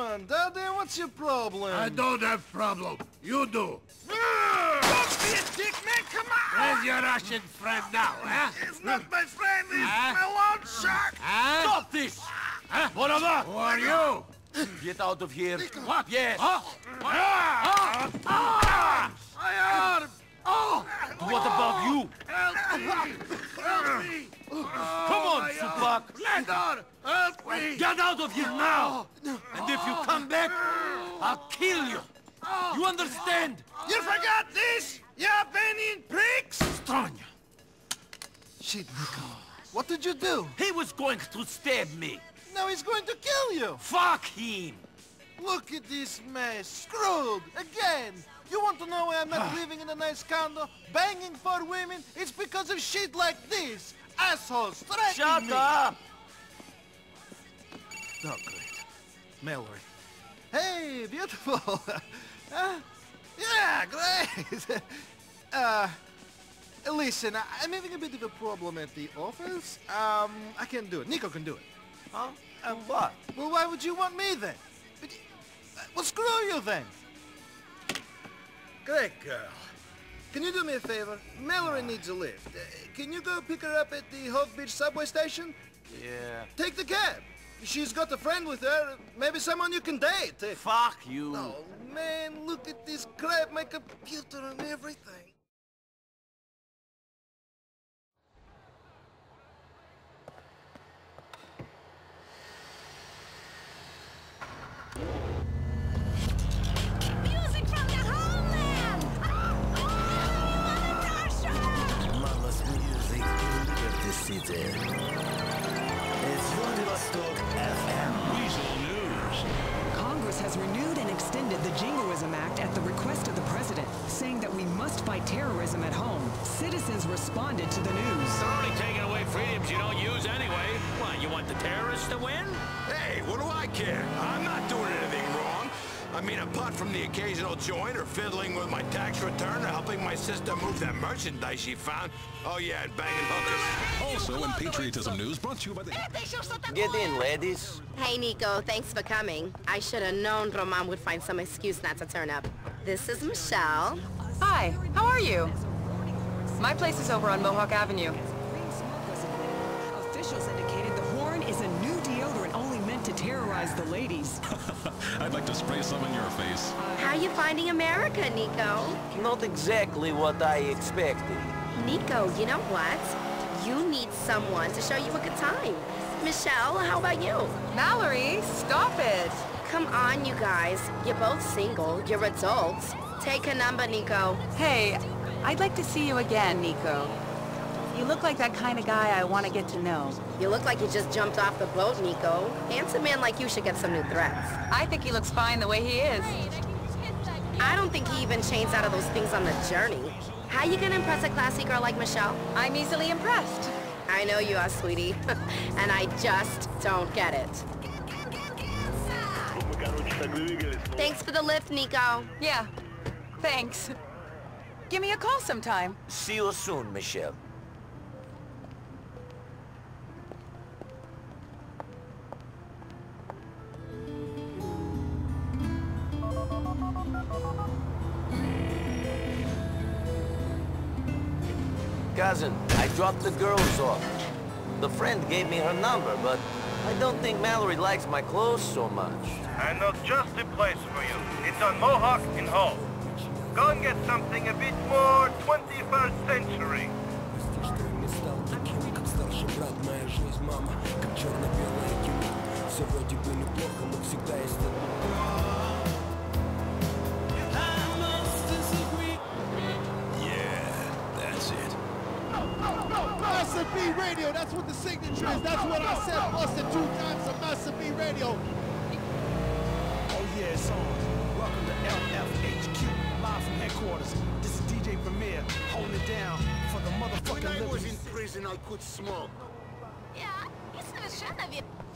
Come on, Daddy, what's your problem? I don't have problem. You do. Don't be a dick, man. Come on. Where's your Russian friend now, huh? He's not my friend. He's my loan shark. Stop this. What of that? Who are you? Get out of here. Nico. What? Yes. Huh? What? My arm. Oh! What about you? Help me! Help me! Come on, Supak! Let her! Help me! Get out of here now! And if you come back, I'll kill you! You understand? You forgot this? You Albanian pricks? Stranya! Shit, Nico. What did you do? He was going to stab me. Now he's going to kill you! Fuck him! Look at this mess! Screwed! Again! You want to know why I'm not living in a nice condo, banging for women? It's because of shit like this! Assholes threatening me! Shut up! Oh, great. Mallory. Hey, beautiful! Yeah, great! Listen, I'm having a bit of a problem at the office. I can't do it. Nico can do it. Huh? And what? Well, why would you want me then? Well, screw you then! Great girl. Can you do me a favor? Mallory needs a lift. Can you go pick her up at the Hope Beach subway station? Yeah. Take the cab. She's got a friend with her. Maybe someone you can date. Fuck you. Oh, man, look at this crap. My computer and everything. Responded to the news. They're only taking away freedoms you don't use anyway. What, you want the terrorists to win? Hey, what do I care? I'm not doing anything wrong. I mean, apart from the occasional joint or fiddling with my tax return or helping my sister move that merchandise she found. Oh yeah, and banging hookers. Also in patriotism news, brought to you by the... Get in, ladies. Hey, Nico, thanks for coming. I should have known Roman would find some excuse not to turn up. This is Michelle. Hi, how are you? My place is over on Mohawk Avenue. Officials indicated the horn is a new deodorant only meant to terrorize the ladies. I'd like to spray some in your face. How are you finding America, Nico? Not exactly what I expected. Nico, you know what? You need someone to show you a good time. Michelle, how about you? Mallory, stop it. Come on, you guys. You're both single. You're adults. Take a number, Nico. Hey. I'd like to see you again, Nico. You look like that kind of guy I want to get to know. You look like you just jumped off the boat, Nico. Handsome man like you should get some new threats. I think he looks fine the way he is. I don't think he even changed out of those things on the journey. How you gonna impress a classy girl like Michelle? I'm easily impressed. I know you are, sweetie. And I just don't get it. Thanks for the lift, Nico. Yeah, thanks. Give me a call sometime. See you soon, Michelle. Cousin, I dropped the girls off. The friend gave me her number, but I don't think Mallory likes my clothes so much. I know just the place for you. It's on Mohawk in Hull. Go and get something a bit more 21st century. Yeah, that's it. Massive B radio, that's what the signature is. That's what I said, busted 2 times on Massive B radio. Oh yeah, it's on. Welcome to LFHQ. Live from headquarters, this is DJ Premier, holding it down for the motherfucking... When I was in prison, I could smoke. Yeah,